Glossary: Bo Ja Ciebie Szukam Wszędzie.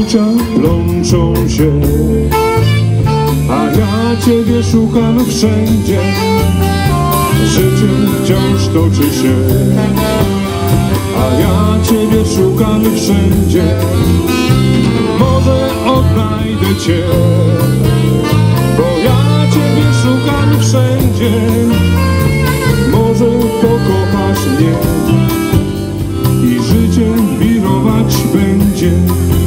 uczucia plączą się, a ja Ciebie szukam wszędzie. Życie wciąż toczy się, a ja Ciebie szukam wszędzie. Może odnajdę Cię, bo ja Ciebie szukam wszędzie. Może pokochasz mnie i życie wirować będzie.